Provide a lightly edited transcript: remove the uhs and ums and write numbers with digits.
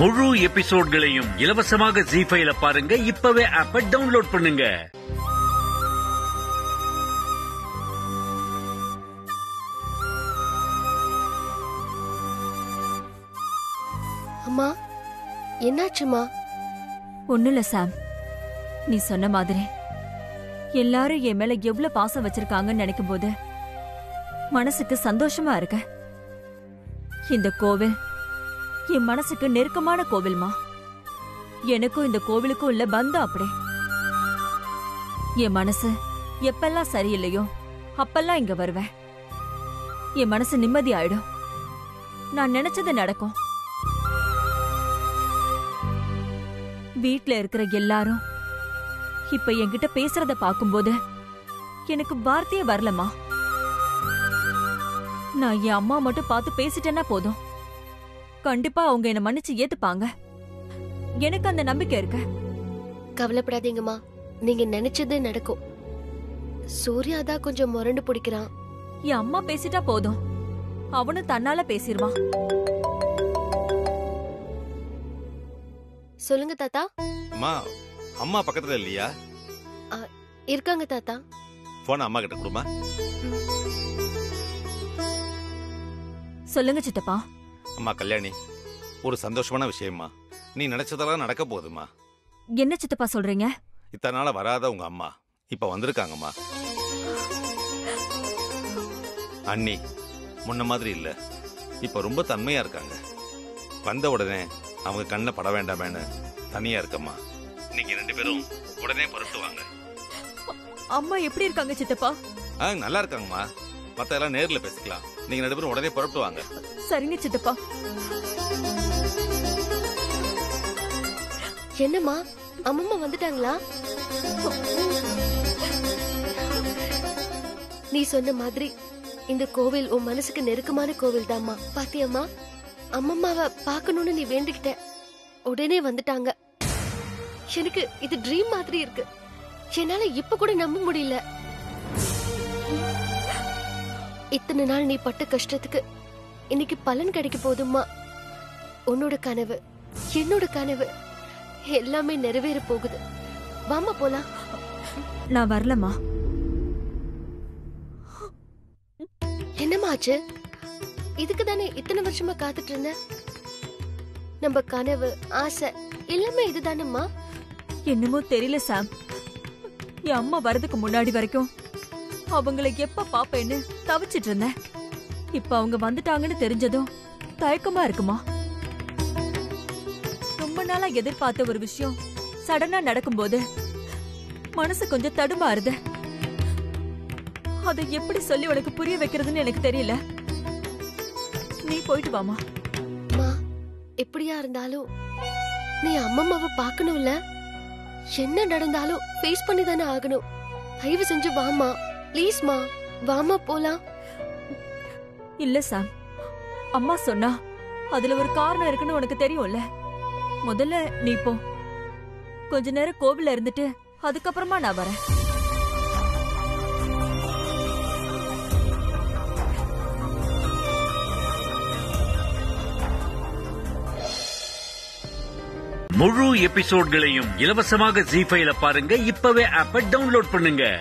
முழு எபிசோட்களையும் இலவசமாக ஜீ ஃபைல பாருங்க. இப்பவே ஆப்பை டவுன்லோட் பண்ணுங்க. அம்மா, என்னாச்சுமா? ஒண்ணுல சாம், நீ சொன்ன மாதிரி எல்லாரும் என் மேல எவ்வளவு பாசம் வச்சிருக்காங்கன்னு நினைக்கும் போது மனசுக்கு சந்தோஷமா இருக்க. இந்த கோவில் என் மனசுக்கு நெருக்கமான கோவில்மா. எனக்கும் இந்த கோவிலுக்கும் உள்ள பந்தம் அப்படி. என் மனசு எப்பெல்லாம் சரியில்லையோ அப்பெல்லாம் இங்க வருவேன். என் மனசு நிம்மதி ஆயிடும். நான் நினைச்சது நடக்கும். வீட்டுல இருக்கிற எல்லாரும் இப்ப என்கிட்ட பேசுறத பாக்கும்போது எனக்கு வார்த்தையே வரலமா. நான் என் அம்மா மட்டும் பார்த்து பேசிட்டேன்னா போதும், கண்டிப்பா அவங்க என்ன மன்னிச்சு ஏத்துப்பாங்க. எனக்கு அந்த நம்பிக்கை இருக்கு. கவலைப்படாதீங்கம்மா, நீங்க நினைச்சதே நடக்கும். சூர்யா தான் கொஞ்சம் முரண்டு பிடிக்கிறான். என் அம்மா பேசிட்டா போதும், அவனும் தன்னால பேசிடுவான். சொல்லுங்க தாத்தா. அம்மா, அம்மா பக்கத்துல இல்லையா? இருக்காங்க தாத்தா. போன அம்மா கிட்ட கொடுமா. சொல்லுங்க சித்தப்பா. அம்மா கல்யாணி, ஒரு சந்தோஷமான விஷயமா. நீ நினைச்சதெல்லாம் நடக்க போகுதுமா. என்ன சித்தப்பா சொல்றீங்க? இத்தனை நாள வராத உங்க அம்மா இப்ப வந்திருக்காங்கம்மா. அண்ணி முன்ன மாதிரி இல்ல, இப்ப ரொம்ப தன்மையா இருக்காங்க. வந்த உடனே அவங்க கண்ண பட வேண்டாமேன்னு தனியா இருக்கம்மா. நீங்க ரெண்டு பேரும் உடனே புறத்துவாங்க. அம்மா எப்படி இருக்காங்க சித்தப்பா? நல்லா இருக்காங்கம்மா. மத்த எல்லாம் நேர்ல பேசிக்கலாம். நீங்க ரெண்டு பேரும் உடனே புறத்துவாங்க. சரிங்க சித்தப்பா. என்னம்மா, அம்மா வந்துட்டாங்களா? நீ சொன்ன மாதிரி இந்த கோவில் உன் மனசுக்கு நெருக்கமான கோவில் தான்மா. பாத்தியம்மா, அம்மாவை பாக்கணும்னு நீ வேண்டிக்கிட்ட, உடனே வந்துட்டாங்க. எனக்கு இது ட்ரீம் மாதிரி இருக்கு. என்னால இப்ப கூட நம்ப முடியல. இத்தனை நாள் நீ பட்ட கஷ்டத்துக்கு இன்னைக்கு பலன் கிடைக்க போதுமா. உன்னோட கனவு, என்னோட கனவு எல்லாமே நிறைவேற போகுது. வாமா போலாம். நான் வரலமா. என்னமா ஆச்சு? இதுக்கு தானே இத்தனை வருஷமா காத்துட்டு இருந்த. நம்ம கனவு, ஆசை எல்லாமே இதுதானம்மா. என்னமோ தெரியல சாம், என் அம்மா வரதுக்கு முன்னாடி வரைக்கும் அவங்களை எப்ப பாப்பேன்னு தவிச்சிட்டு இருந்தேன். இப்ப அவங்க வந்துட்டாங்கன்னு தெரிஞ்சதும் தயக்கமா இருக்குமா. ரொம்ப நாளா எதிர்பார்த்த ஒரு விஷயம் சடனா நடக்கும்போது மனசு கொஞ்சம் தடுமாறுது. அதை எப்படி சொல்லி உனக்கு புரிய வைக்கிறதுன்னு எனக்கு தெரியல. நீ போயிட்டு வாமா. எப்படியா இருந்தாலும் நீ அம்மாவை பாக்கணும்ல. என்ன நடந்தாலும் ஃபேஸ் பண்ணி தானே ஆகணும். தயவு செஞ்சு வாமா, ப்ளீஸ்மா. வாமா போலாம். இல்ல சாம், அம்மா சொன்னா அதுல ஒரு காரணம் இருக்குன்னு உனக்கு தெரியும்ல. முதல்ல நீ போ, கொஞ்ச நேரம் கோவில்ல இருந்துட்டு அதுக்கப்புறமா நான் வரேன். முழு எபிசோட்களையும் இலவசமாக ஜீ ஃபைல பாருங்க. இப்பவே ஆப்பை டவுன்லோட் பண்ணுங்க.